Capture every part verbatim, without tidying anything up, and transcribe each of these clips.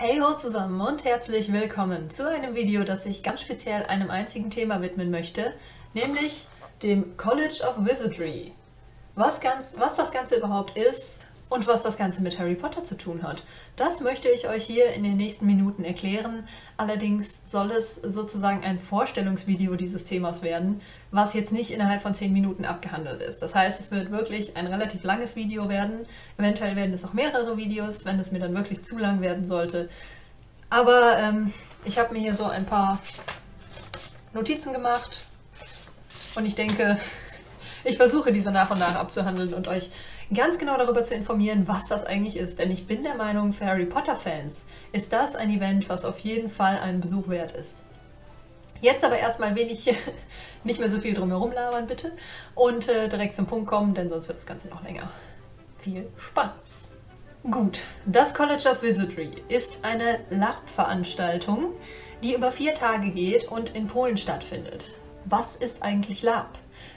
Hey ho zusammen und herzlich willkommen zu einem Video, das sich ganz speziell einem einzigen Thema widmen möchte, nämlich dem College of Wizardry. Was, ganz, was das Ganze überhaupt ist und was das Ganze mit Harry Potter zu tun hat, das möchte ich euch hier in den nächsten Minuten erklären. Allerdings soll es sozusagen ein Vorstellungsvideo dieses Themas werden, was jetzt nicht innerhalb von zehn Minuten abgehandelt ist. Das heißt, es wird wirklich ein relativ langes Video werden. Eventuell werden es auch mehrere Videos, wenn es mir dann wirklich zu lang werden sollte. Aber ähm, ich habe mir hier so ein paar Notizen gemacht und ich denke, ich versuche diese nach und nach abzuhandeln und euch ganz genau darüber zu informieren, was das eigentlich ist. Denn ich bin der Meinung, für Harry Potter-Fans ist das ein Event, was auf jeden Fall einen Besuch wert ist. Jetzt aber erstmal wenig, nicht mehr so viel drumherum labern, bitte. Und äh, direkt zum Punkt kommen, denn sonst wird das Ganze noch länger. Viel Spaß! Gut, das College of Wizardry ist eine LARP-Veranstaltung, die über vier Tage geht und in Polen stattfindet. Was ist eigentlich LARP?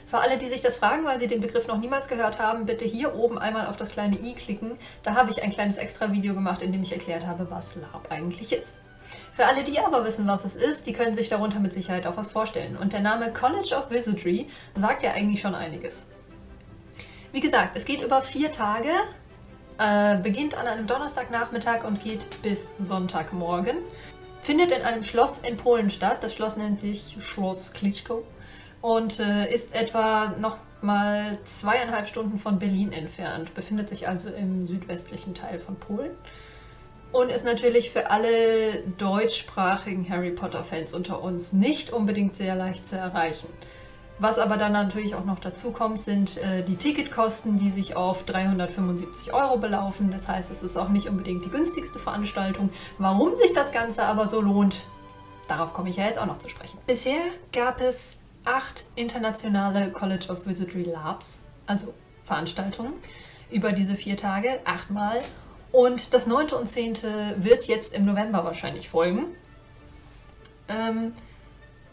Für alle, die sich das fragen, weil sie den Begriff noch niemals gehört haben, bitte hier oben einmal auf das kleine i klicken. Da habe ich ein kleines extra Video gemacht, in dem ich erklärt habe, was LARP eigentlich ist. Für alle, die aber wissen, was es ist, die können sich darunter mit Sicherheit auch was vorstellen. Und der Name College of Wizardry sagt ja eigentlich schon einiges. Wie gesagt, es geht über vier Tage, äh, beginnt an einem Donnerstagnachmittag und geht bis Sonntagmorgen. Findet in einem Schloss in Polen statt. Das Schloss nennt sich Schloss Klitschko. Und äh, ist etwa nochmal zweieinhalb Stunden von Berlin entfernt, befindet sich also im südwestlichen Teil von Polen und ist natürlich für alle deutschsprachigen Harry Potter-Fans unter uns nicht unbedingt sehr leicht zu erreichen. Was aber dann natürlich auch noch dazu kommt, sind äh, die Ticketkosten, die sich auf dreihundertfünfundsiebzig Euro belaufen. Das heißt, es ist auch nicht unbedingt die günstigste Veranstaltung. Warum sich das Ganze aber so lohnt, darauf komme ich ja jetzt auch noch zu sprechen. Bisher gab es acht internationale College of Wizardry LARPs, also Veranstaltungen, über diese vier Tage, achtmal. Und das neunte und zehnte wird jetzt im November wahrscheinlich folgen. Ähm,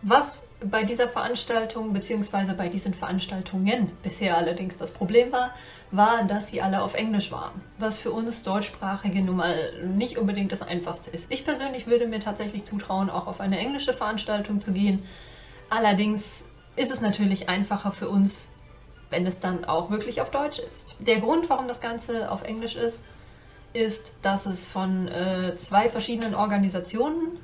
was bei dieser Veranstaltung bzw. bei diesen Veranstaltungen bisher allerdings das Problem war, war, dass sie alle auf Englisch waren, was für uns Deutschsprachige nun mal nicht unbedingt das Einfachste ist. Ich persönlich würde mir tatsächlich zutrauen, auch auf eine englische Veranstaltung zu gehen. Allerdings ist es natürlich einfacher für uns, wenn es dann auch wirklich auf Deutsch ist. Der Grund, warum das Ganze auf Englisch ist, ist, dass es von äh, zwei verschiedenen Organisationen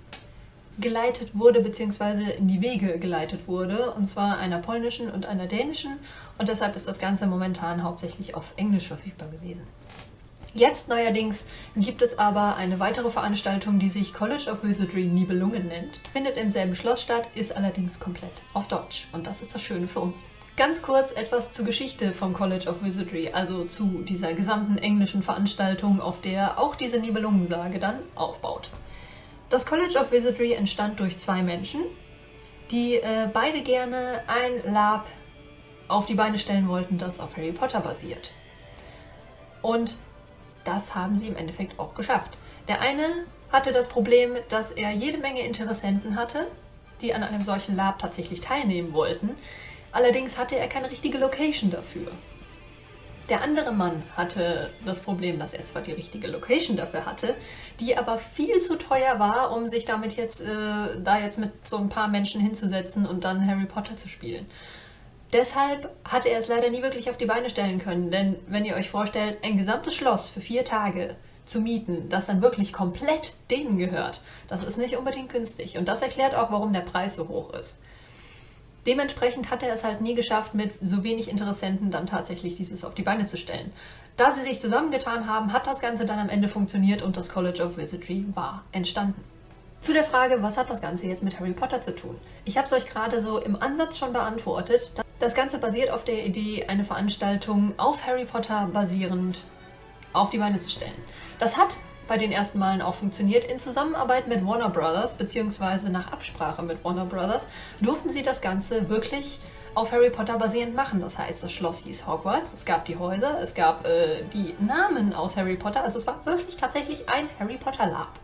geleitet wurde, beziehungsweise in die Wege geleitet wurde, und zwar einer polnischen und einer dänischen. Und deshalb ist das Ganze momentan hauptsächlich auf Englisch verfügbar gewesen. Jetzt neuerdings gibt es aber eine weitere Veranstaltung, die sich College of Wizardry Nibelungen nennt. Findet im selben Schloss statt, ist allerdings komplett auf Deutsch. Und das ist das Schöne für uns. Ganz kurz etwas zur Geschichte vom College of Wizardry, also zu dieser gesamten englischen Veranstaltung, auf der auch diese Nibelungensage dann aufbaut. Das College of Wizardry entstand durch zwei Menschen, die äh, beide gerne ein LARP auf die Beine stellen wollten, das auf Harry Potter basiert. Und das haben sie im Endeffekt auch geschafft. Der eine hatte das Problem, dass er jede Menge Interessenten hatte, die an einem solchen LARP tatsächlich teilnehmen wollten. Allerdings hatte er keine richtige Location dafür. Der andere Mann hatte das Problem, dass er zwar die richtige Location dafür hatte, die aber viel zu teuer war, um sich damit jetzt, äh, da jetzt mit so ein paar Menschen hinzusetzen und dann Harry Potter zu spielen. Deshalb hat er es leider nie wirklich auf die Beine stellen können, denn wenn ihr euch vorstellt, ein gesamtes Schloss für vier Tage zu mieten, das dann wirklich komplett denen gehört, das ist nicht unbedingt günstig. Und das erklärt auch, warum der Preis so hoch ist. Dementsprechend hat er es halt nie geschafft, mit so wenig Interessenten dann tatsächlich dieses auf die Beine zu stellen. Da sie sich zusammengetan haben, hat das Ganze dann am Ende funktioniert und das College of Wizardry war entstanden. Zu der Frage, was hat das Ganze jetzt mit Harry Potter zu tun? Ich habe es euch gerade so im Ansatz schon beantwortet. Das Ganze basiert auf der Idee, eine Veranstaltung auf Harry Potter basierend auf die Beine zu stellen. Das hat bei den ersten Malen auch funktioniert. In Zusammenarbeit mit Warner Brothers, beziehungsweise nach Absprache mit Warner Brothers, durften sie das Ganze wirklich auf Harry Potter basierend machen. Das heißt, das Schloss hieß Hogwarts, es gab die Häuser, es gab äh, die Namen aus Harry Potter, also es war wirklich tatsächlich ein Harry Potter LARP.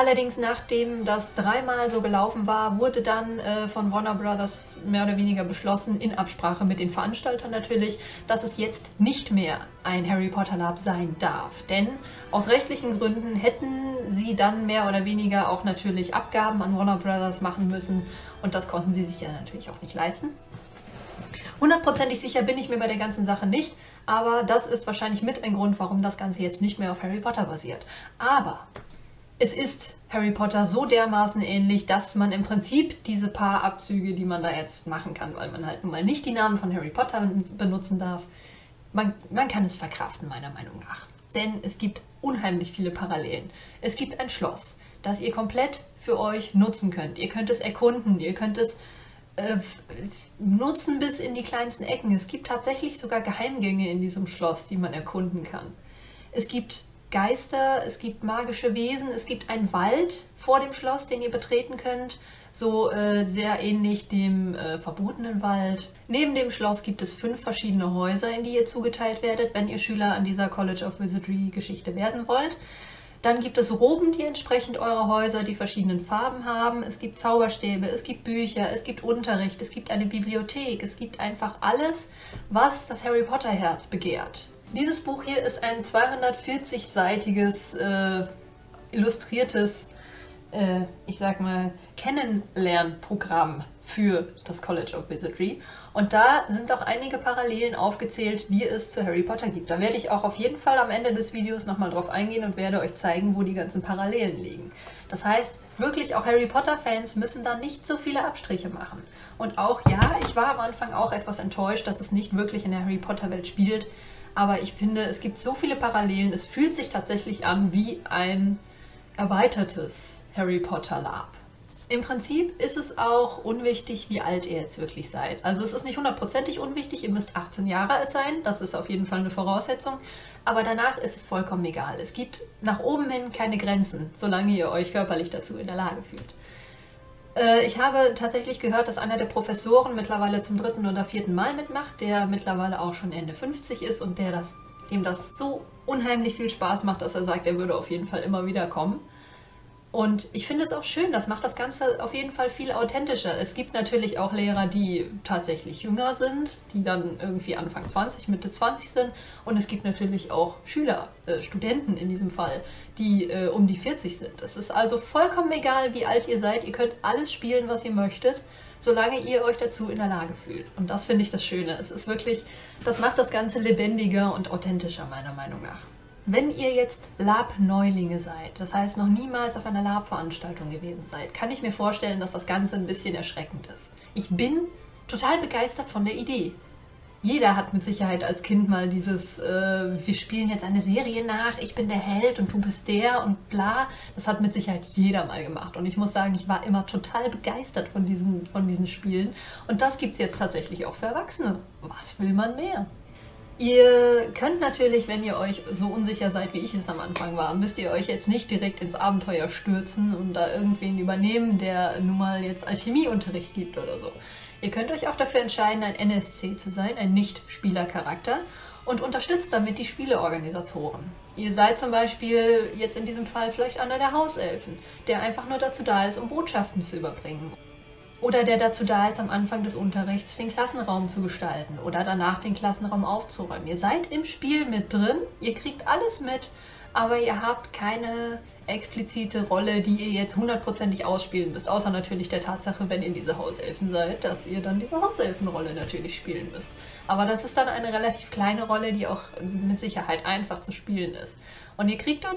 Allerdings, nachdem das dreimal so gelaufen war, wurde dann äh, von Warner Brothers mehr oder weniger beschlossen, in Absprache mit den Veranstaltern natürlich, dass es jetzt nicht mehr ein Harry Potter Lab sein darf. Denn aus rechtlichen Gründen hätten sie dann mehr oder weniger auch natürlich Abgaben an Warner Brothers machen müssen und das konnten sie sich ja natürlich auch nicht leisten. Hundertprozentig sicher bin ich mir bei der ganzen Sache nicht, aber das ist wahrscheinlich mit ein Grund, warum das Ganze jetzt nicht mehr auf Harry Potter basiert. Aber es ist Harry Potter so dermaßen ähnlich, dass man im Prinzip diese paar Abzüge, die man da jetzt machen kann, weil man halt nun mal nicht die Namen von Harry Potter benutzen darf, man, man kann es verkraften, meiner Meinung nach. Denn es gibt unheimlich viele Parallelen. Es gibt ein Schloss, das ihr komplett für euch nutzen könnt. Ihr könnt es erkunden, ihr könnt es nutzen bis in die kleinsten Ecken. Es gibt tatsächlich sogar Geheimgänge in diesem Schloss, die man erkunden kann. Es gibt Geister, es gibt magische Wesen, es gibt einen Wald vor dem Schloss, den ihr betreten könnt, so äh, sehr ähnlich dem äh, verbotenen Wald. Neben dem Schloss gibt es fünf verschiedene Häuser, in die ihr zugeteilt werdet, wenn ihr Schüler an dieser College of Wizardry Geschichte werden wollt. Dann gibt es Roben, die entsprechend eure Häuser die verschiedenen Farben haben. Es gibt Zauberstäbe, es gibt Bücher, es gibt Unterricht, es gibt eine Bibliothek. Es gibt einfach alles, was das Harry Potter Herz begehrt. Dieses Buch hier ist ein zweihundertvierzigseitiges, äh, illustriertes, äh, ich sag mal, Kennenlernprogramm für das College of Wizardry. Und da sind auch einige Parallelen aufgezählt, die es zu Harry Potter gibt. Da werde ich auch auf jeden Fall am Ende des Videos nochmal drauf eingehen und werde euch zeigen, wo die ganzen Parallelen liegen. Das heißt, wirklich auch Harry Potter-Fans müssen da nicht so viele Abstriche machen. Und auch, ja, ich war am Anfang auch etwas enttäuscht, dass es nicht wirklich in der Harry Potter-Welt spielt. Aber ich finde, es gibt so viele Parallelen, es fühlt sich tatsächlich an wie ein erweitertes Harry Potter Lab. Im Prinzip ist es auch unwichtig, wie alt ihr jetzt wirklich seid. Also es ist nicht hundertprozentig unwichtig, ihr müsst achtzehn Jahre alt sein, das ist auf jeden Fall eine Voraussetzung, aber danach ist es vollkommen egal. Es gibt nach oben hin keine Grenzen, solange ihr euch körperlich dazu in der Lage fühlt. Äh, ich habe tatsächlich gehört, dass einer der Professoren mittlerweile zum dritten oder vierten Mal mitmacht, der mittlerweile auch schon Ende fünfzig ist und der das, dem das so unheimlich viel Spaß macht, dass er sagt, er würde auf jeden Fall immer wieder kommen. Und ich finde es auch schön, das macht das Ganze auf jeden Fall viel authentischer. Es gibt natürlich auch Lehrer, die tatsächlich jünger sind, die dann irgendwie Anfang zwanzig, Mitte zwanzig sind. Und es gibt natürlich auch Schüler, äh, Studenten in diesem Fall, die äh, um die vierzig sind. Es ist also vollkommen egal, wie alt ihr seid. Ihr könnt alles spielen, was ihr möchtet, solange ihr euch dazu in der Lage fühlt. Und das finde ich das Schöne. Es ist wirklich, das macht das Ganze lebendiger und authentischer, meiner Meinung nach. Wenn ihr jetzt Lab-Neulinge seid, das heißt noch niemals auf einer Lab-Veranstaltung gewesen seid, kann ich mir vorstellen, dass das Ganze ein bisschen erschreckend ist. Ich bin total begeistert von der Idee. Jeder hat mit Sicherheit als Kind mal dieses, äh, wir spielen jetzt eine Serie nach, ich bin der Held und du bist der und bla. Das hat mit Sicherheit jeder mal gemacht und ich muss sagen, ich war immer total begeistert von diesen, von diesen Spielen und das gibt es jetzt tatsächlich auch für Erwachsene. Was will man mehr? Ihr könnt natürlich, wenn ihr euch so unsicher seid, wie ich es am Anfang war, müsst ihr euch jetzt nicht direkt ins Abenteuer stürzen und da irgendwen übernehmen, der nun mal jetzt Alchemieunterricht gibt oder so. Ihr könnt euch auch dafür entscheiden, ein N S C zu sein, ein Nicht-Spieler-Charakter, und unterstützt damit die Spieleorganisatoren. Ihr seid zum Beispiel jetzt in diesem Fall vielleicht einer der Hauselfen, der einfach nur dazu da ist, um Botschaften zu überbringen. Oder der dazu da ist, am Anfang des Unterrichts den Klassenraum zu gestalten oder danach den Klassenraum aufzuräumen. Ihr seid im Spiel mit drin, ihr kriegt alles mit, aber ihr habt keine explizite Rolle, die ihr jetzt hundertprozentig ausspielen müsst. Außer natürlich der Tatsache, wenn ihr diese Hauselfen seid, dass ihr dann diese Hauselfenrolle natürlich spielen müsst. Aber das ist dann eine relativ kleine Rolle, die auch mit Sicherheit einfach zu spielen ist. Und ihr kriegt dann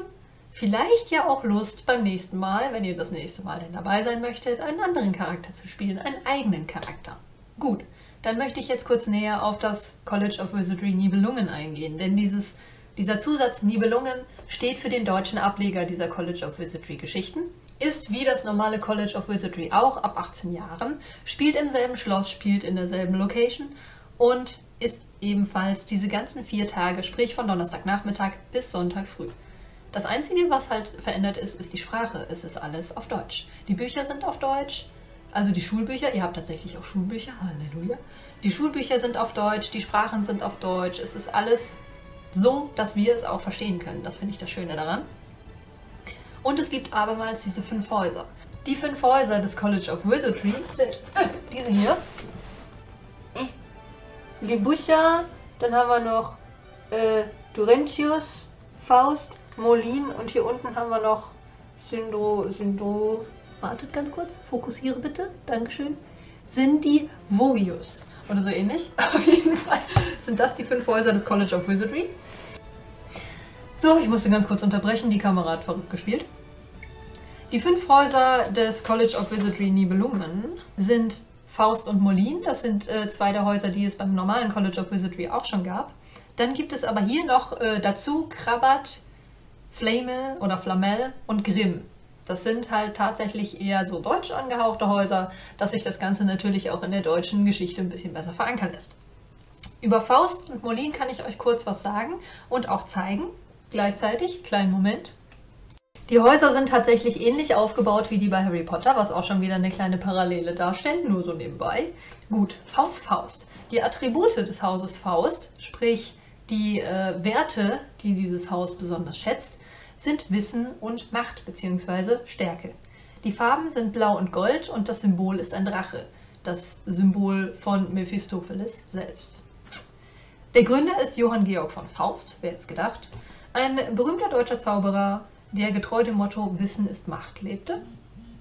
vielleicht ja auch Lust, beim nächsten Mal, wenn ihr das nächste Mal denn dabei sein möchtet, einen anderen Charakter zu spielen, einen eigenen Charakter. Gut, dann möchte ich jetzt kurz näher auf das College of Wizardry Nibelungen eingehen, denn dieses, dieser Zusatz Nibelungen steht für den deutschen Ableger dieser College of Wizardry Geschichten, ist wie das normale College of Wizardry auch ab achtzehn Jahren, spielt im selben Schloss, spielt in derselben Location und ist ebenfalls diese ganzen vier Tage, sprich von Donnerstagnachmittag bis Sonntag früh. Das Einzige, was halt verändert ist, ist die Sprache. Es ist alles auf Deutsch. Die Bücher sind auf Deutsch, also die Schulbücher. Ihr habt tatsächlich auch Schulbücher, Halleluja. Die Schulbücher sind auf Deutsch, die Sprachen sind auf Deutsch. Es ist alles so, dass wir es auch verstehen können. Das finde ich das Schöne daran. Und es gibt abermals diese fünf Häuser. Die fünf Häuser des College of Wizardry sind äh, diese hier. Libucha, dann haben wir noch äh, Durentius, Faust, Molin und hier unten haben wir noch Syndro, Syndro, wartet ganz kurz, fokussiere bitte, dankeschön, sind die Vogius oder so ähnlich. Auf jeden Fall sind das die fünf Häuser des College of Wizardry. So, ich musste ganz kurz unterbrechen, die Kamera hat verrückt gespielt. Die fünf Häuser des College of Wizardry Nibelungen sind Faust und Molin, das sind äh, zwei der Häuser, die es beim normalen College of Wizardry auch schon gab. Dann gibt es aber hier noch äh, dazu Krabat, Flamel oder Flamel und Grimm. Das sind halt tatsächlich eher so deutsch angehauchte Häuser, dass sich das Ganze natürlich auch in der deutschen Geschichte ein bisschen besser verankern lässt. Über Faust und Molin kann ich euch kurz was sagen und auch zeigen, gleichzeitig, kleinen Moment. Die Häuser sind tatsächlich ähnlich aufgebaut wie die bei Harry Potter, was auch schon wieder eine kleine Parallele darstellt, nur so nebenbei. Gut, Faust, Faust. Die Attribute des Hauses Faust, sprich die äh, Werte, die dieses Haus besonders schätzt, sind Wissen und Macht bzw. Stärke. Die Farben sind blau und gold und das Symbol ist ein Drache, das Symbol von Mephistopheles selbst. Der Gründer ist Johann Georg von Faust, wer jetzt gedacht, ein berühmter deutscher Zauberer, der getreu dem Motto Wissen ist Macht lebte.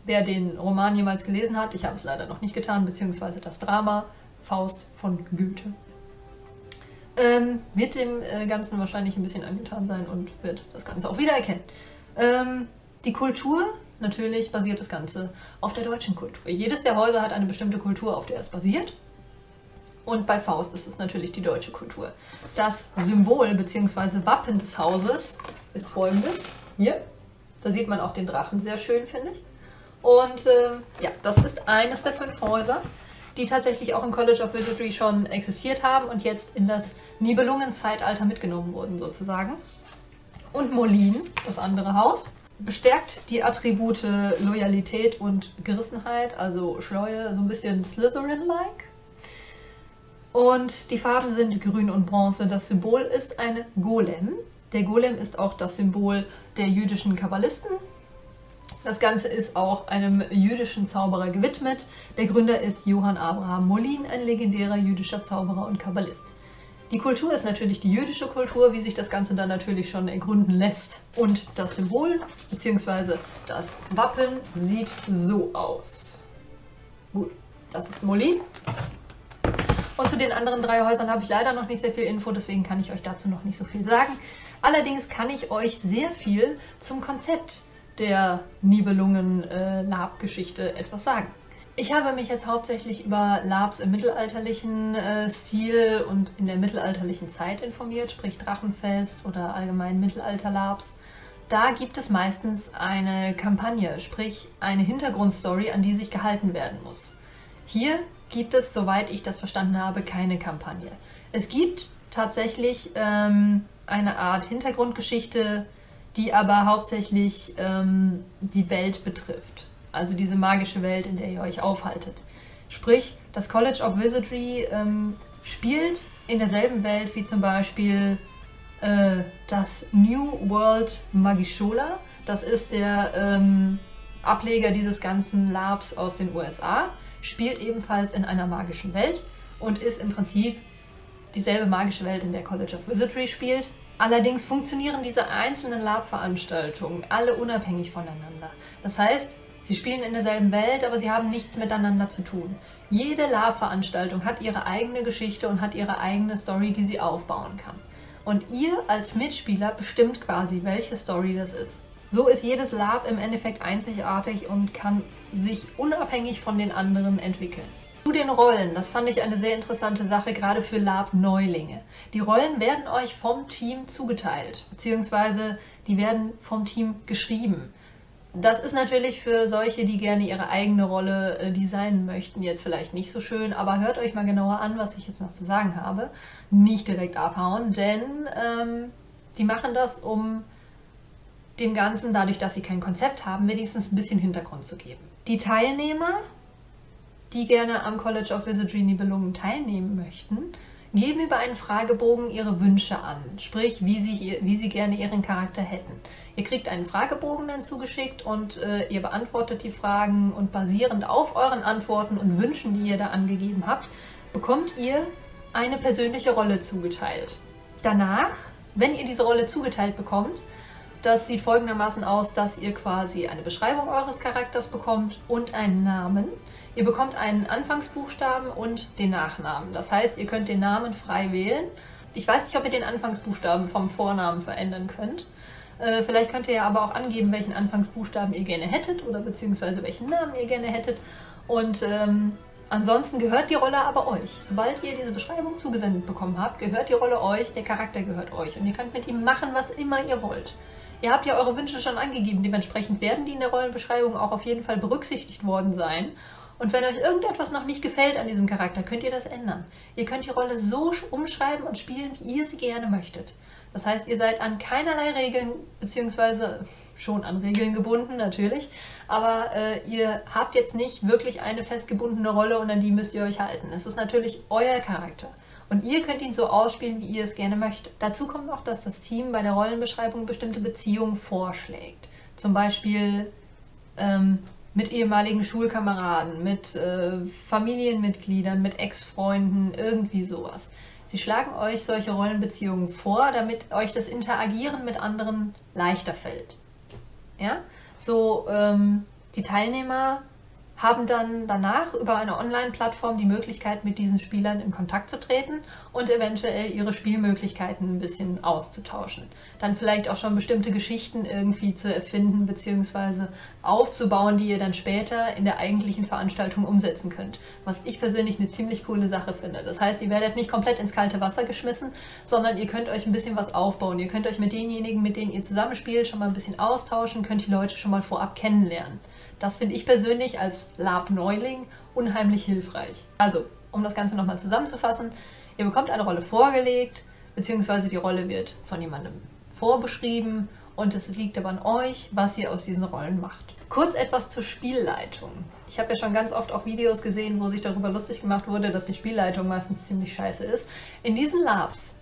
Wer den Roman jemals gelesen hat, ich habe es leider noch nicht getan, beziehungsweise das Drama Faust von Goethe, ähm, wird dem Ganzen wahrscheinlich ein bisschen angetan sein und wird das Ganze auch wiedererkennen. Ähm, die Kultur, natürlich basiert das Ganze auf der deutschen Kultur. Jedes der Häuser hat eine bestimmte Kultur, auf der es basiert. Und bei Faust ist es natürlich die deutsche Kultur. Das Symbol bzw. Wappen des Hauses ist folgendes. Hier, da sieht man auch den Drachen sehr schön, finde ich. Und ähm, ja, das ist eines der fünf Häuser, die tatsächlich auch im College of Wizardry schon existiert haben und jetzt in das Nibelungenzeitalter mitgenommen wurden sozusagen. Und Molin, das andere Haus, bestärkt die Attribute Loyalität und Gerissenheit, also Schleue, so ein bisschen Slytherin-like. Und die Farben sind grün und bronze. Das Symbol ist ein Golem. Der Golem ist auch das Symbol der jüdischen Kabbalisten. Das Ganze ist auch einem jüdischen Zauberer gewidmet. Der Gründer ist Johann Abraham Molin, ein legendärer jüdischer Zauberer und Kabbalist. Die Kultur ist natürlich die jüdische Kultur, wie sich das Ganze dann natürlich schon ergründen lässt. Und das Symbol bzw. das Wappen sieht so aus. Gut, das ist Molin. Und zu den anderen drei Häusern habe ich leider noch nicht sehr viel Info, deswegen kann ich euch dazu noch nicht so viel sagen. Allerdings kann ich euch sehr viel zum Konzept der Nibelungen-Larp-Geschichte etwas sagen. Ich habe mich jetzt hauptsächlich über Larps im mittelalterlichen äh, Stil und in der mittelalterlichen Zeit informiert, sprich Drachenfest oder allgemein Mittelalter-Larps. Da gibt es meistens eine Kampagne, sprich eine Hintergrundstory, an die sich gehalten werden muss. Hier gibt es, soweit ich das verstanden habe, keine Kampagne. Es gibt tatsächlich ähm, eine Art Hintergrundgeschichte, die aber hauptsächlich ähm, die Welt betrifft. Also diese magische Welt, in der ihr euch aufhaltet. Sprich, das College of Wizardry ähm, spielt in derselben Welt wie zum Beispiel äh, das New World Magischola. Das ist der ähm, Ableger dieses ganzen Labs aus den U S A. Spielt ebenfalls in einer magischen Welt und ist im Prinzip dieselbe magische Welt, in der College of Wizardry spielt. Allerdings funktionieren diese einzelnen Lab-Veranstaltungen alle unabhängig voneinander. Das heißt, sie spielen in derselben Welt, aber sie haben nichts miteinander zu tun. Jede Lab-Veranstaltung hat ihre eigene Geschichte und hat ihre eigene Story, die sie aufbauen kann. Und ihr als Mitspieler bestimmt quasi, welche Story das ist. So ist jedes Lab im Endeffekt einzigartig und kann sich unabhängig von den anderen entwickeln. Zu den Rollen, das fand ich eine sehr interessante Sache, gerade für Lab-Neulinge. Die Rollen werden euch vom Team zugeteilt, beziehungsweise die werden vom Team geschrieben. Das ist natürlich für solche, die gerne ihre eigene Rolle äh, designen möchten, jetzt vielleicht nicht so schön, aber hört euch mal genauer an, was ich jetzt noch zu sagen habe. Nicht direkt abhauen, denn ähm, die machen das, um dem Ganzen, dadurch, dass sie kein Konzept haben, wenigstens ein bisschen Hintergrund zu geben. Die Teilnehmer, die gerne am College of Wizardry Nibelungen teilnehmen möchten, geben über einen Fragebogen ihre Wünsche an, sprich, wie sie, wie sie gerne ihren Charakter hätten. Ihr kriegt einen Fragebogen dann zugeschickt und äh, ihr beantwortet die Fragen und basierend auf euren Antworten und Wünschen, die ihr da angegeben habt, bekommt ihr eine persönliche Rolle zugeteilt. Danach, wenn ihr diese Rolle zugeteilt bekommt, das sieht folgendermaßen aus, dass ihr quasi eine Beschreibung eures Charakters bekommt und einen Namen. Ihr bekommt einen Anfangsbuchstaben und den Nachnamen. Das heißt, ihr könnt den Namen frei wählen. Ich weiß nicht, ob ihr den Anfangsbuchstaben vom Vornamen verändern könnt. Äh, vielleicht könnt ihr ja aber auch angeben, welchen Anfangsbuchstaben ihr gerne hättet oder beziehungsweise welchen Namen ihr gerne hättet. Und ähm, ansonsten gehört die Rolle aber euch. Sobald ihr diese Beschreibung zugesendet bekommen habt, gehört die Rolle euch, der Charakter gehört euch. Und ihr könnt mit ihm machen, was immer ihr wollt. Ihr habt ja eure Wünsche schon angegeben, dementsprechend werden die in der Rollenbeschreibung auch auf jeden Fall berücksichtigt worden sein. Und wenn euch irgendetwas noch nicht gefällt an diesem Charakter, könnt ihr das ändern. Ihr könnt die Rolle so umschreiben und spielen, wie ihr sie gerne möchtet. Das heißt, ihr seid an keinerlei Regeln, beziehungsweise schon an Regeln gebunden natürlich, aber äh, ihr habt jetzt nicht wirklich eine festgebundene Rolle und an die müsst ihr euch halten. Es ist natürlich euer Charakter. Und ihr könnt ihn so ausspielen, wie ihr es gerne möchtet. Dazu kommt noch, dass das Team bei der Rollenbeschreibung bestimmte Beziehungen vorschlägt. Zum Beispiel ähm, mit ehemaligen Schulkameraden, mit äh, Familienmitgliedern, mit Ex-Freunden, irgendwie sowas. Sie schlagen euch solche Rollenbeziehungen vor, damit euch das Interagieren mit anderen leichter fällt. Ja? So, ähm, die Teilnehmer haben dann danach über eine Online-Plattform die Möglichkeit, mit diesen Spielern in Kontakt zu treten und eventuell ihre Spielmöglichkeiten ein bisschen auszutauschen. Dann vielleicht auch schon bestimmte Geschichten irgendwie zu erfinden bzw. aufzubauen, die ihr dann später in der eigentlichen Veranstaltung umsetzen könnt. Was ich persönlich eine ziemlich coole Sache finde. Das heißt, ihr werdet nicht komplett ins kalte Wasser geschmissen, sondern ihr könnt euch ein bisschen was aufbauen. Ihr könnt euch mit denjenigen, mit denen ihr zusammenspielt, schon mal ein bisschen austauschen, könnt die Leute schon mal vorab kennenlernen. Das finde ich persönlich als LARP-Neuling unheimlich hilfreich. Also, um das Ganze nochmal zusammenzufassen, ihr bekommt eine Rolle vorgelegt, beziehungsweise die Rolle wird von jemandem vorbeschrieben und es liegt aber an euch, was ihr aus diesen Rollen macht. Kurz etwas zur Spielleitung. Ich habe ja schon ganz oft auch Videos gesehen, wo sich darüber lustig gemacht wurde, dass die Spielleitung meistens ziemlich scheiße ist. In diesen LARPs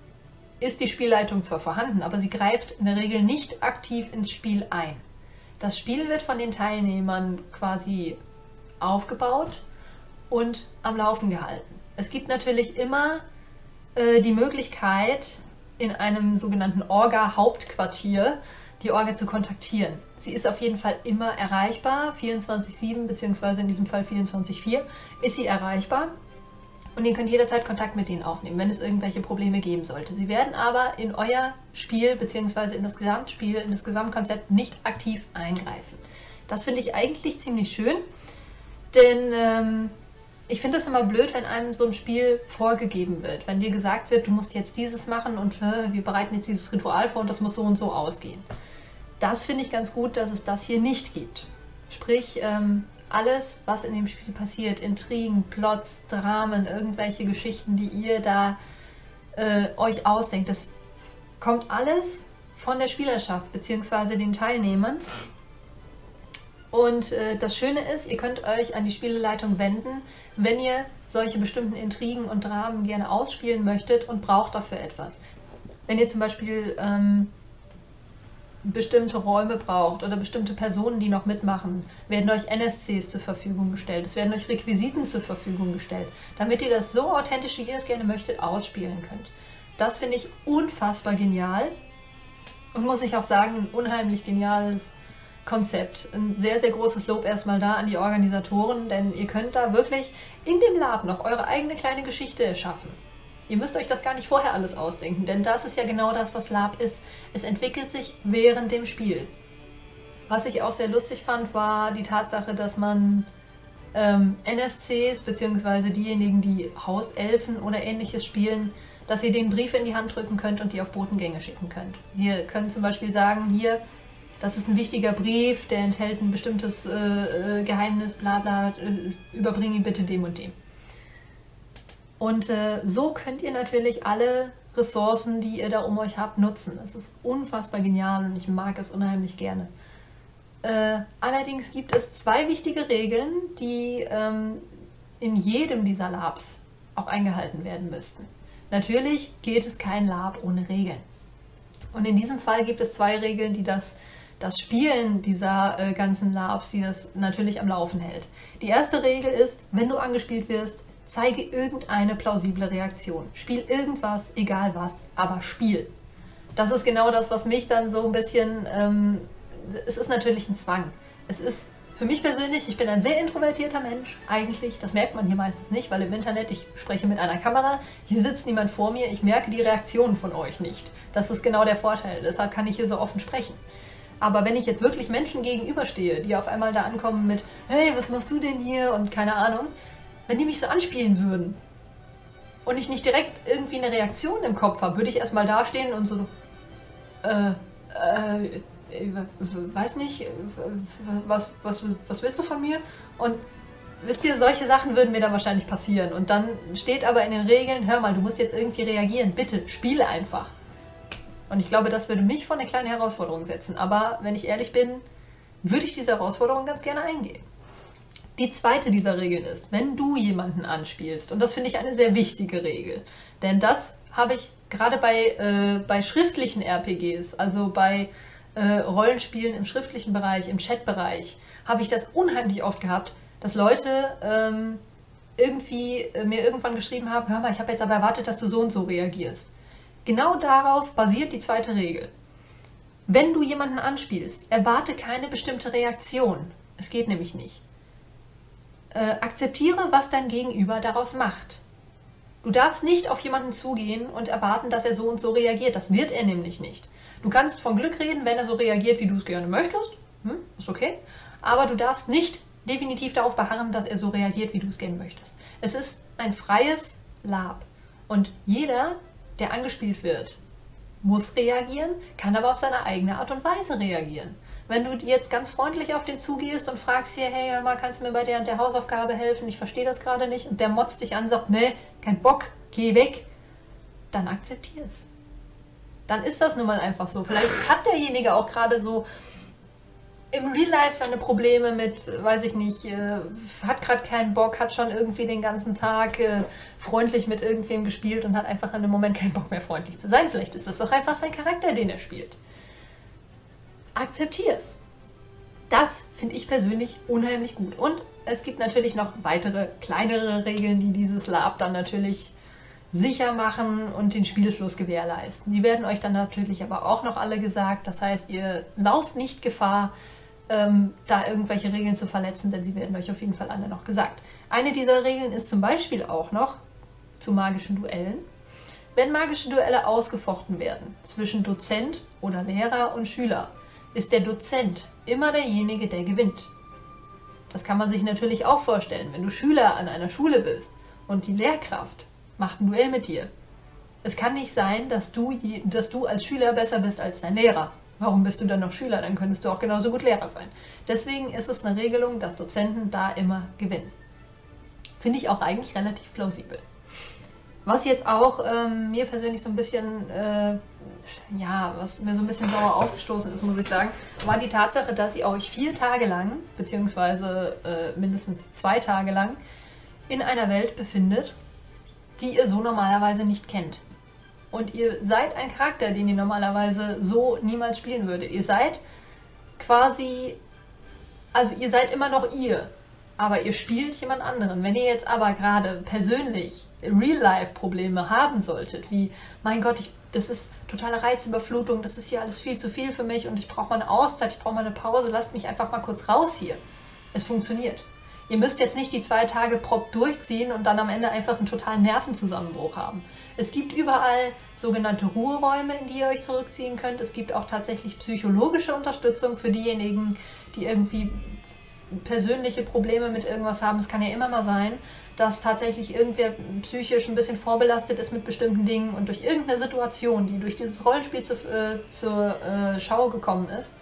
ist die Spielleitung zwar vorhanden, aber sie greift in der Regel nicht aktiv ins Spiel ein. Das Spiel wird von den Teilnehmern quasi aufgebaut und am Laufen gehalten. Es gibt natürlich immer äh, die Möglichkeit, in einem sogenannten Orga-Hauptquartier die Orga zu kontaktieren. Sie ist auf jeden Fall immer erreichbar, vierundzwanzig sieben bzw. in diesem Fall vierundzwanzig vier ist sie erreichbar. Und ihr könnt jederzeit Kontakt mit denen aufnehmen, wenn es irgendwelche Probleme geben sollte. Sie werden aber in euer Spiel bzw. in das Gesamtspiel, in das Gesamtkonzept nicht aktiv eingreifen. Das finde ich eigentlich ziemlich schön, denn ähm, ich finde das immer blöd, wenn einem so ein Spiel vorgegeben wird. Wenn dir gesagt wird, du musst jetzt dieses machen und äh, wir bereiten jetzt dieses Ritual vor und das muss so und so ausgehen. Das finde ich ganz gut, dass es das hier nicht gibt. Sprich, ähm, alles, was in dem Spiel passiert, Intrigen, Plots, Dramen, irgendwelche Geschichten, die ihr da äh, euch ausdenkt, das kommt alles von der Spielerschaft bzw. den Teilnehmern. Und äh, das Schöne ist, ihr könnt euch an die Spieleleitung wenden, wenn ihr solche bestimmten Intrigen und Dramen gerne ausspielen möchtet und braucht dafür etwas. Wenn ihr zum Beispiel ähm, bestimmte Räume braucht oder bestimmte Personen, die noch mitmachen, werden euch N S Cs zur Verfügung gestellt, es werden euch Requisiten zur Verfügung gestellt, damit ihr das so authentisch, wie ihr es gerne möchtet, ausspielen könnt. Das finde ich unfassbar genial und muss ich auch sagen, ein unheimlich geniales Konzept. Ein sehr, sehr großes Lob erstmal da an die Organisatoren, denn ihr könnt da wirklich in dem Laden noch eure eigene kleine Geschichte erschaffen. Ihr müsst euch das gar nicht vorher alles ausdenken, denn das ist ja genau das, was LARP ist. Es entwickelt sich während dem Spiel. Was ich auch sehr lustig fand, war die Tatsache, dass man ähm, N S Cs bzw. diejenigen, die Hauselfen oder ähnliches spielen, dass ihr denen Briefe in die Hand drücken könnt und die auf Botengänge schicken könnt. Ihr könnt zum Beispiel sagen, hier, das ist ein wichtiger Brief, der enthält ein bestimmtes äh, Geheimnis, bla bla, äh, überbring ihn bitte dem und dem. Und äh, so könnt ihr natürlich alle Ressourcen, die ihr da um euch habt, nutzen. Das ist unfassbar genial und ich mag es unheimlich gerne. Äh, allerdings gibt es zwei wichtige Regeln, die ähm, in jedem dieser LARPs auch eingehalten werden müssten. Natürlich gilt es kein LARP ohne Regeln. Und in diesem Fall gibt es zwei Regeln, die das, das Spielen dieser äh, ganzen LARPs, die das natürlich am Laufen hält. Die erste Regel ist, wenn du angespielt wirst, zeige irgendeine plausible Reaktion. Spiel irgendwas, egal was, aber spiel. Das ist genau das, was mich dann so ein bisschen... Ähm, es ist natürlich ein Zwang. Es ist für mich persönlich, ich bin ein sehr introvertierter Mensch, eigentlich. Das merkt man hier meistens nicht, weil im Internet, ich spreche mit einer Kamera, hier sitzt niemand vor mir, ich merke die Reaktionen von euch nicht. Das ist genau der Vorteil, deshalb kann ich hier so offen sprechen. Aber wenn ich jetzt wirklich Menschen gegenüberstehe, die auf einmal da ankommen mit hey, was machst du denn hier und keine Ahnung, wenn die mich so anspielen würden und ich nicht direkt irgendwie eine Reaktion im Kopf habe, würde ich erstmal dastehen und so äh, äh, weiß nicht, was, was, was willst du von mir? Und wisst ihr, solche Sachen würden mir dann wahrscheinlich passieren. Und dann steht aber in den Regeln, hör mal, du musst jetzt irgendwie reagieren, bitte, spiele einfach. Und ich glaube, das würde mich vor eine kleine Herausforderung setzen. Aber wenn ich ehrlich bin, würde ich diese Herausforderung ganz gerne eingehen. Die zweite dieser Regeln ist, wenn du jemanden anspielst, und das finde ich eine sehr wichtige Regel, denn das habe ich gerade bei, äh, bei schriftlichen R P Gs, also bei Rollenspielen im schriftlichen Bereich, im Chatbereich, habe ich das unheimlich oft gehabt, dass Leute ähm, irgendwie äh, mir irgendwann geschrieben haben, hör mal, ich habe jetzt aber erwartet, dass du so und so reagierst. Genau darauf basiert die zweite Regel. Wenn du jemanden anspielst, erwarte keine bestimmte Reaktion. Es geht nämlich nicht. Äh, akzeptiere, was dein Gegenüber daraus macht. Du darfst nicht auf jemanden zugehen und erwarten, dass er so und so reagiert. Das wird er nämlich nicht. Du kannst von Glück reden, wenn er so reagiert, wie du es gerne möchtest. Hm, ist okay. Aber du darfst nicht definitiv darauf beharren, dass er so reagiert, wie du es gerne möchtest. Es ist ein freies LARP. Und jeder, der angespielt wird, muss reagieren, kann aber auf seine eigene Art und Weise reagieren. Wenn du jetzt ganz freundlich auf den zugehst und fragst hier, hey, hör mal, kannst du mir bei der und der Hausaufgabe helfen? Ich verstehe das gerade nicht. Und der motzt dich an und sagt, nee, kein Bock, geh weg. Dann akzeptier es. Dann ist das nun mal einfach so. Vielleicht hat derjenige auch gerade so im Real Life seine Probleme mit, weiß ich nicht, äh, hat gerade keinen Bock, hat schon irgendwie den ganzen Tag äh, freundlich mit irgendwem gespielt und hat einfach in dem Moment keinen Bock mehr freundlich zu sein. Vielleicht ist das doch einfach sein Charakter, den er spielt. Akzeptier's. Das finde ich persönlich unheimlich gut. Und es gibt natürlich noch weitere, kleinere Regeln, die dieses LARP dann natürlich sicher machen und den Spielfluss gewährleisten. Die werden euch dann natürlich aber auch noch alle gesagt. Das heißt, ihr lauft nicht Gefahr, ähm, da irgendwelche Regeln zu verletzen, denn sie werden euch auf jeden Fall alle noch gesagt. Eine dieser Regeln ist zum Beispiel auch noch zu magischen Duellen. Wenn magische Duelle ausgefochten werden zwischen Dozent oder Lehrer und Schüler, ist der Dozent immer derjenige, der gewinnt. Das kann man sich natürlich auch vorstellen, wenn du Schüler an einer Schule bist und die Lehrkraft macht ein Duell mit dir. Es kann nicht sein, dass du, je, dass du als Schüler besser bist als dein Lehrer. Warum bist du dann noch Schüler? Dann könntest du auch genauso gut Lehrer sein. Deswegen ist es eine Regelung, dass Dozenten da immer gewinnen. Finde ich auch eigentlich relativ plausibel. Was jetzt auch ähm, mir persönlich so ein bisschen, äh, ja, was mir so ein bisschen sauer aufgestoßen ist, muss ich sagen, war die Tatsache, dass ihr euch vier Tage lang, beziehungsweise äh, mindestens zwei Tage lang, in einer Welt befindet, die ihr so normalerweise nicht kennt. Und ihr seid ein Charakter, den ihr normalerweise so niemals spielen würdet. Ihr seid quasi, also ihr seid immer noch ihr, aber ihr spielt jemand anderen. Wenn ihr jetzt aber gerade persönlich Real-Life-Probleme haben solltet, wie, mein Gott, ich, das ist totale Reizüberflutung, das ist hier alles viel zu viel für mich und ich brauche mal eine Auszeit, ich brauche mal eine Pause, lasst mich einfach mal kurz raus hier. Es funktioniert. Ihr müsst jetzt nicht die zwei Tage prop durchziehen und dann am Ende einfach einen totalen Nervenzusammenbruch haben. Es gibt überall sogenannte Ruheräume, in die ihr euch zurückziehen könnt. Es gibt auch tatsächlich psychologische Unterstützung für diejenigen, die irgendwie persönliche Probleme mit irgendwas haben. Es kann ja immer mal sein, dass tatsächlich irgendwer psychisch ein bisschen vorbelastet ist mit bestimmten Dingen und durch irgendeine Situation, die durch dieses Rollenspiel zu, äh, zur äh, Schau gekommen ist,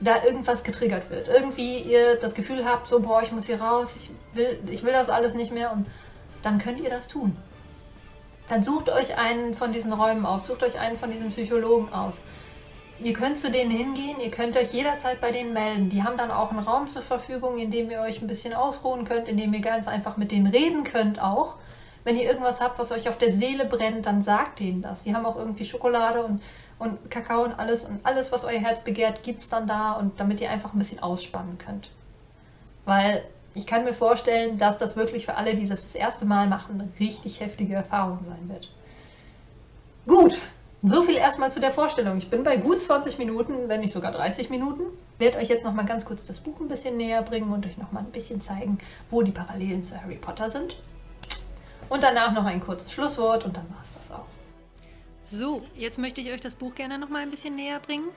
da irgendwas getriggert wird. Irgendwie ihr das Gefühl habt, so, boah, ich muss hier raus, ich will, ich will das alles nicht mehr, und dann könnt ihr das tun. Dann sucht euch einen von diesen Räumen auf, sucht euch einen von diesen Psychologen aus. Ihr könnt zu denen hingehen, ihr könnt euch jederzeit bei denen melden. Die haben dann auch einen Raum zur Verfügung, in dem ihr euch ein bisschen ausruhen könnt, in dem ihr ganz einfach mit denen reden könnt auch. wenn ihr irgendwas habt, was euch auf der Seele brennt, dann sagt denen das. Die haben auch irgendwie Schokolade und, und Kakao und alles. Und alles, was euer Herz begehrt, gibt es dann da. Und damit ihr einfach ein bisschen ausspannen könnt. Weil ich kann mir vorstellen, dass das wirklich für alle, die das das erste Mal machen, eine richtig heftige Erfahrung sein wird. Gut, so viel erstmal zu der Vorstellung. Ich bin bei gut zwanzig Minuten, wenn nicht sogar dreißig Minuten. Werde euch jetzt nochmal ganz kurz das Buch ein bisschen näher bringen und euch nochmal ein bisschen zeigen, wo die Parallelen zu Harry Potter sind. Und danach noch ein kurzes Schlusswort und dann war es das auch. So, jetzt möchte ich euch das Buch gerne nochmal ein bisschen näher bringen.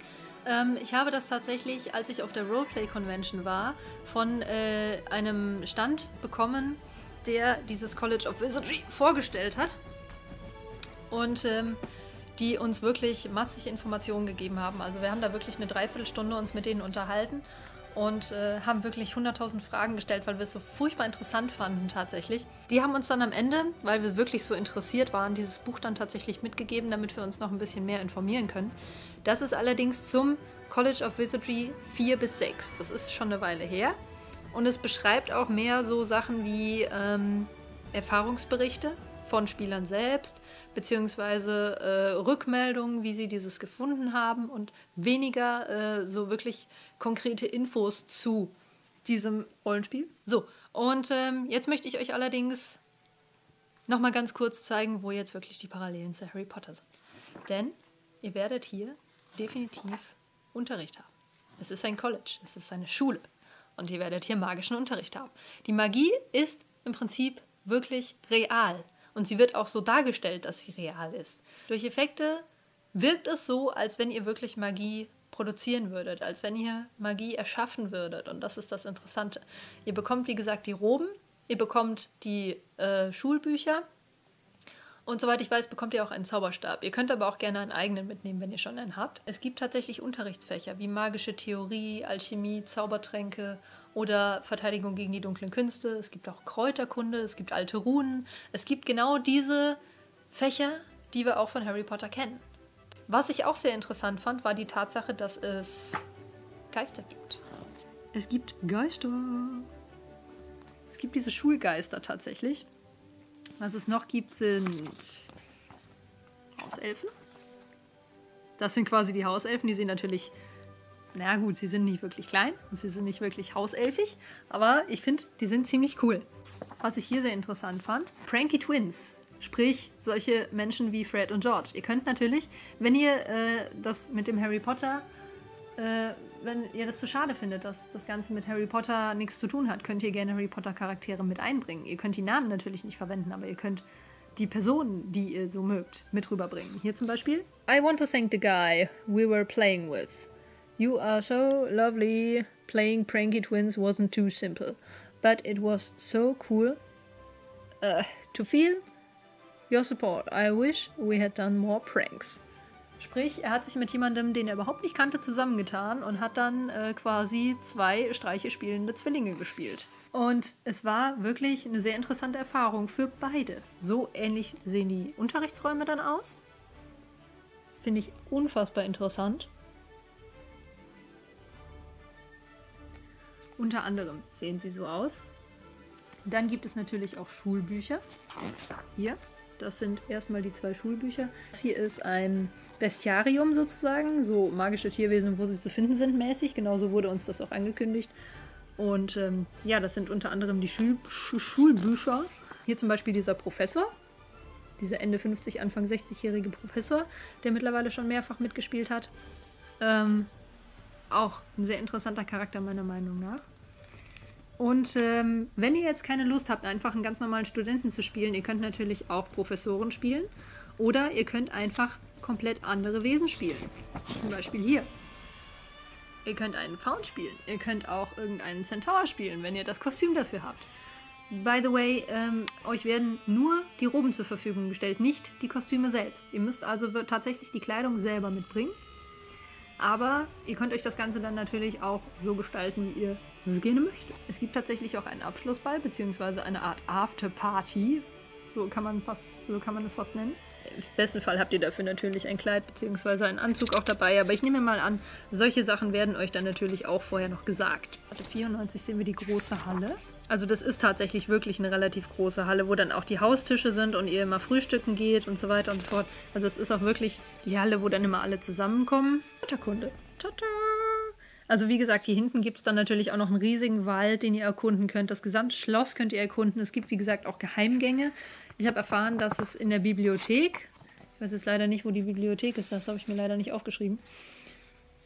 Ähm, ich habe das tatsächlich, als ich auf der Roleplay-Convention war, von äh, einem Stand bekommen, der dieses College of Wizardry vorgestellt hat. Und ähm, die uns wirklich massig Informationen gegeben haben. Also wir haben da wirklich eine Dreiviertelstunde uns mit denen unterhalten und äh, haben wirklich hunderttausend Fragen gestellt, weil wir es so furchtbar interessant fanden tatsächlich. Die haben uns dann am Ende, weil wir wirklich so interessiert waren, dieses Buch dann tatsächlich mitgegeben, damit wir uns noch ein bisschen mehr informieren können. Das ist allerdings zum College of Wizardry vier bis sechs. Das ist schon eine Weile her. Und es beschreibt auch mehr so Sachen wie ähm, Erfahrungsberichte von Spielern selbst, beziehungsweise äh, Rückmeldungen, wie sie dieses gefunden haben und weniger äh, so wirklich konkrete Infos zu diesem Rollenspiel. So, und ähm, jetzt möchte ich euch allerdings nochmal ganz kurz zeigen, wo jetzt wirklich die Parallelen zu Harry Potter sind. Denn ihr werdet hier definitiv Unterricht haben. Es ist ein College, es ist eine Schule und ihr werdet hier magischen Unterricht haben. Die Magie ist im Prinzip wirklich real. Und sie wird auch so dargestellt, dass sie real ist. Durch Effekte wirkt es so, als wenn ihr wirklich Magie produzieren würdet, als wenn ihr Magie erschaffen würdet. Und das ist das Interessante. Ihr bekommt, wie gesagt, die Roben, ihr bekommt die äh, Schulbücher und soweit ich weiß, bekommt ihr auch einen Zauberstab. Ihr könnt aber auch gerne einen eigenen mitnehmen, wenn ihr schon einen habt. Es gibt tatsächlich Unterrichtsfächer wie magische Theorie, Alchemie, Zaubertränke oder Verteidigung gegen die dunklen Künste, es gibt auch Kräuterkunde, es gibt alte Runen. Es gibt genau diese Fächer, die wir auch von Harry Potter kennen. Was ich auch sehr interessant fand, war die Tatsache, dass es Geister gibt. Es gibt Geister. Es gibt diese Schulgeister tatsächlich. Was es noch gibt, sind Hauselfen. Das sind quasi die Hauselfen, die sehen natürlich... Na gut, sie sind nicht wirklich klein und sie sind nicht wirklich hauselfig, aber ich finde, die sind ziemlich cool. Was ich hier sehr interessant fand, Pranky Twins, sprich solche Menschen wie Fred und George. Ihr könnt natürlich, wenn ihr äh, das mit dem Harry Potter, äh, wenn ihr das zu schade findet, dass das Ganze mit Harry Potter nichts zu tun hat, könnt ihr gerne Harry Potter Charaktere mit einbringen. Ihr könnt die Namen natürlich nicht verwenden, aber ihr könnt die Personen, die ihr so mögt, mit rüberbringen. Hier zum Beispiel, I want to thank the guy we were playing with. You are so lovely. Playing Pranky Twins wasn't too simple, but it was so cool uh, to feel your support. I wish we had done more pranks. Sprich, er hat sich mit jemandem, den er überhaupt nicht kannte, zusammengetan und hat dann äh, quasi zwei Streiche spielende Zwillinge gespielt. Und es war wirklich eine sehr interessante Erfahrung für beide. So ähnlich sehen die Unterrichtsräume dann aus. Finde ich unfassbar interessant. Unter anderem sehen sie so aus. Dann gibt es natürlich auch Schulbücher. Hier, das sind erstmal die zwei Schulbücher. Das hier ist ein Bestiarium sozusagen, so magische Tierwesen, wo sie zu finden sind mäßig. Genauso wurde uns das auch angekündigt. Und ähm, ja, das sind unter anderem die Schul Sch Schulbücher. Hier zum Beispiel dieser Professor, dieser Ende fünfzig, Anfang sechzig-jährige Professor, der mittlerweile schon mehrfach mitgespielt hat. Ähm, auch ein sehr interessanter Charakter meiner Meinung nach. Und ähm, wenn ihr jetzt keine Lust habt, einfach einen ganz normalen Studenten zu spielen, ihr könnt natürlich auch Professoren spielen oder ihr könnt einfach komplett andere Wesen spielen. Zum Beispiel hier. Ihr könnt einen Faun spielen, ihr könnt auch irgendeinen Centaur spielen, wenn ihr das Kostüm dafür habt. By the way, ähm, euch werden nur die Roben zur Verfügung gestellt, nicht die Kostüme selbst. Ihr müsst also tatsächlich die Kleidung selber mitbringen. Aber ihr könnt euch das Ganze dann natürlich auch so gestalten, wie ihr es gerne möchtet. Es gibt tatsächlich auch einen Abschlussball, beziehungsweise eine Art Afterparty. So kann man fast, so kann man das fast nennen. Im besten Fall habt ihr dafür natürlich ein Kleid bzw. einen Anzug auch dabei, aber ich nehme mal an, solche Sachen werden euch dann natürlich auch vorher noch gesagt. Seite vierundneunzig sehen wir die große Halle. Also das ist tatsächlich wirklich eine relativ große Halle, wo dann auch die Haustische sind und ihr immer frühstücken geht und so weiter und so fort. Also es ist auch wirklich die Halle, wo dann immer alle zusammenkommen. Ritterkunde. Tada! Also wie gesagt, hier hinten gibt es dann natürlich auch noch einen riesigen Wald, den ihr erkunden könnt. Das gesamte Schloss könnt ihr erkunden. Es gibt, wie gesagt, auch Geheimgänge. Ich habe erfahren, dass es in der Bibliothek, ich weiß jetzt leider nicht, wo die Bibliothek ist, das habe ich mir leider nicht aufgeschrieben,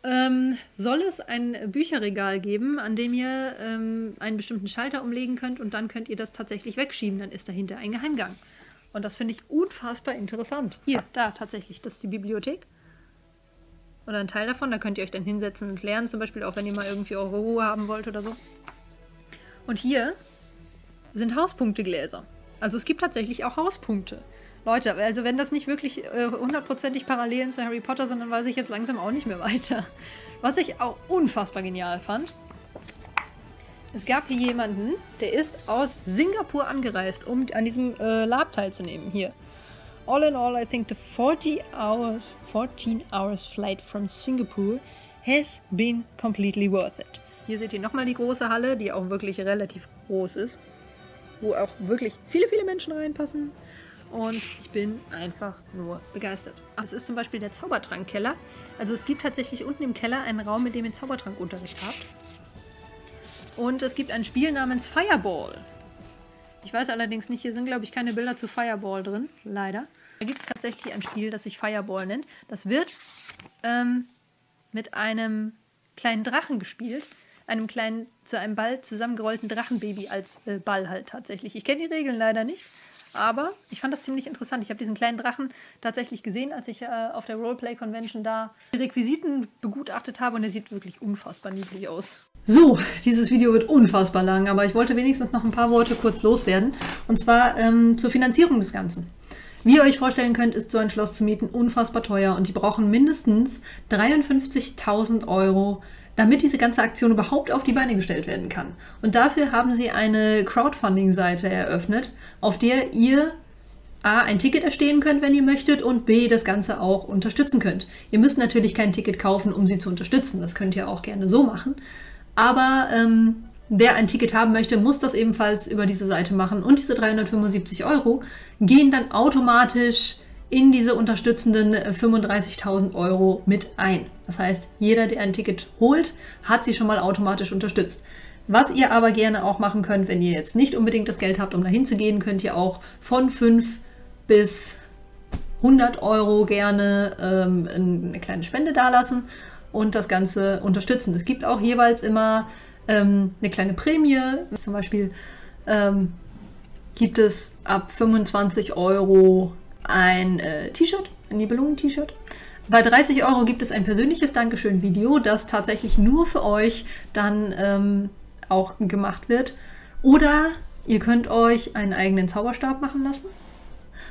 ähm, soll es ein Bücherregal geben, an dem ihr ähm, einen bestimmten Schalter umlegen könnt und dann könnt ihr das tatsächlich wegschieben. Dann ist dahinter ein Geheimgang. Und das finde ich unfassbar interessant. Hier, da tatsächlich, das ist die Bibliothek. Oder ein Teil davon, da könnt ihr euch dann hinsetzen und lernen, zum Beispiel auch, wenn ihr mal irgendwie eure Ruhe haben wollt oder so. Und hier sind Hauspunktegläser. Also es gibt tatsächlich auch Hauspunkte. Leute, also wenn das nicht wirklich hundertprozentig äh, Parallelen zu Harry Potter sind, dann weiß ich jetzt langsam auch nicht mehr weiter. Was ich auch unfassbar genial fand, es gab hier jemanden, der ist aus Singapur angereist, um an diesem äh, LARP teilzunehmen, hier. All in all, I think the fourteen hours flight from Singapore has been completely worth it. Hier seht ihr nochmal die große Halle, die auch wirklich relativ groß ist, wo auch wirklich viele, viele Menschen reinpassen. Und ich bin einfach nur begeistert. Das ist zum Beispiel der Zaubertrankkeller. Also es gibt tatsächlich unten im Keller einen Raum, in dem ihr Zaubertrankunterricht habt. Und es gibt ein Spiel namens Fireball. Ich weiß allerdings nicht, hier sind, glaube ich, keine Bilder zu Fireball drin, leider. Da gibt es tatsächlich ein Spiel, das sich Fireball nennt. Das wird ähm, mit einem kleinen Drachen gespielt. Einem kleinen, zu einem Ball zusammengerollten Drachenbaby als äh, Ball halt tatsächlich. Ich kenne die Regeln leider nicht, aber ich fand das ziemlich interessant. Ich habe diesen kleinen Drachen tatsächlich gesehen, als ich äh, auf der Roleplay-Convention da die Requisiten begutachtet habe. Und er sieht wirklich unfassbar niedlich aus. So, dieses Video wird unfassbar lang, aber ich wollte wenigstens noch ein paar Worte kurz loswerden. Und zwar ähm, zur Finanzierung des Ganzen. Wie ihr euch vorstellen könnt, ist so ein Schloss zu mieten unfassbar teuer und die brauchen mindestens dreiundfünfzigtausend Euro, damit diese ganze Aktion überhaupt auf die Beine gestellt werden kann. Und dafür haben sie eine Crowdfunding-Seite eröffnet, auf der ihr A, ein Ticket erstehen könnt, wenn ihr möchtet, und B, das Ganze auch unterstützen könnt. Ihr müsst natürlich kein Ticket kaufen, um sie zu unterstützen. Das könnt ihr auch gerne so machen. Aber ähm, wer ein Ticket haben möchte, muss das ebenfalls über diese Seite machen. Und diese dreihundertfünfundsiebzig Euro gehen dann automatisch in diese unterstützenden fünfunddreißigtausend Euro mit ein. Das heißt, jeder, der ein Ticket holt, hat sie schon mal automatisch unterstützt. Was ihr aber gerne auch machen könnt, wenn ihr jetzt nicht unbedingt das Geld habt, um dahin zu gehen, könnt ihr auch von fünf bis hundert Euro gerne ähm, eine kleine Spende dalassen und das Ganze unterstützen. Es gibt auch jeweils immer ähm, eine kleine Prämie. Zum Beispiel ähm, gibt es ab fünfundzwanzig Euro ein äh, T-Shirt, ein Nibelungen-T-Shirt. Bei dreißig Euro gibt es ein persönliches Dankeschön-Video, das tatsächlich nur für euch dann ähm, auch gemacht wird. Oder ihr könnt euch einen eigenen Zauberstab machen lassen.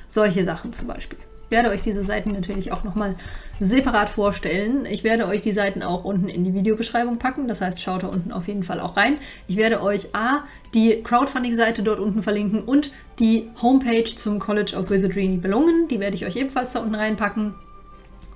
Solche Sachen zum Beispiel. Ich werde euch diese Seiten natürlich auch nochmal separat vorstellen. Ich werde euch die Seiten auch unten in die Videobeschreibung packen. Das heißt, schaut da unten auf jeden Fall auch rein. Ich werde euch A, die Crowdfunding-Seite dort unten verlinken und die Homepage zum College of Wizardry Nibelungen. Die werde ich euch ebenfalls da unten reinpacken.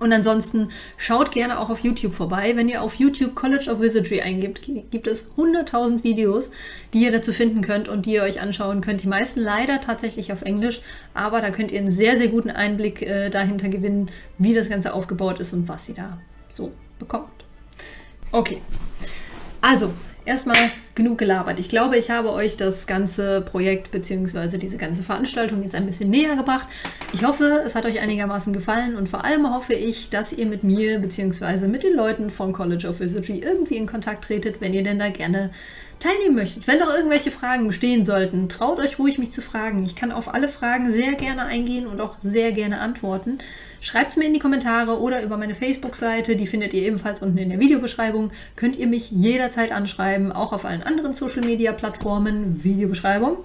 Und ansonsten schaut gerne auch auf YouTube vorbei. Wenn ihr auf YouTube College of Wizardry eingibt, gibt es hunderttausend Videos, die ihr dazu finden könnt und die ihr euch anschauen könnt. Die meisten leider tatsächlich auf Englisch, aber da könnt ihr einen sehr, sehr guten Einblick äh, dahinter gewinnen, wie das Ganze aufgebaut ist und was ihr da so bekommt. Okay, also erstmal genug gelabert. Ich glaube, ich habe euch das ganze Projekt bzw. diese ganze Veranstaltung jetzt ein bisschen näher gebracht. Ich hoffe, es hat euch einigermaßen gefallen und vor allem hoffe ich, dass ihr mit mir bzw. mit den Leuten vom College of Wizardry irgendwie in Kontakt tretet, wenn ihr denn da gerne teilnehmen möchtet. Wenn noch irgendwelche Fragen bestehen sollten, traut euch ruhig, mich zu fragen. Ich kann auf alle Fragen sehr gerne eingehen und auch sehr gerne antworten. Schreibt es mir in die Kommentare oder über meine Facebook-Seite, die findet ihr ebenfalls unten in der Videobeschreibung. Könnt ihr mich jederzeit anschreiben, auch auf allen anderen Social-Media-Plattformen, Videobeschreibung.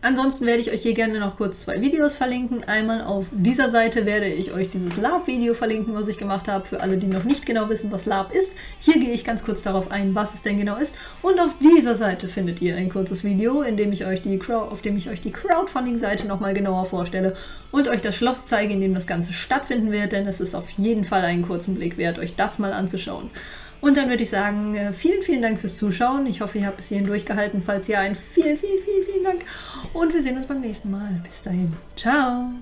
Ansonsten werde ich euch hier gerne noch kurz zwei Videos verlinken. Einmal auf dieser Seite werde ich euch dieses LARP-Video verlinken, was ich gemacht habe, für alle, die noch nicht genau wissen, was LARP ist. Hier gehe ich ganz kurz darauf ein, was es denn genau ist. Und auf dieser Seite findet ihr ein kurzes Video, in dem ich euch die Crow- auf dem ich euch die Crowdfunding-Seite nochmal genauer vorstelle und euch das Schloss zeige, in dem das Ganze stattfinden wird, denn es ist auf jeden Fall einen kurzen Blick wert, euch das mal anzuschauen. Und dann würde ich sagen, vielen, vielen Dank fürs Zuschauen. Ich hoffe, ihr habt bis hierhin durchgehalten. Falls ja, ein vielen, vielen, vielen, vielen Dank. Und wir sehen uns beim nächsten Mal. Bis dahin. Ciao.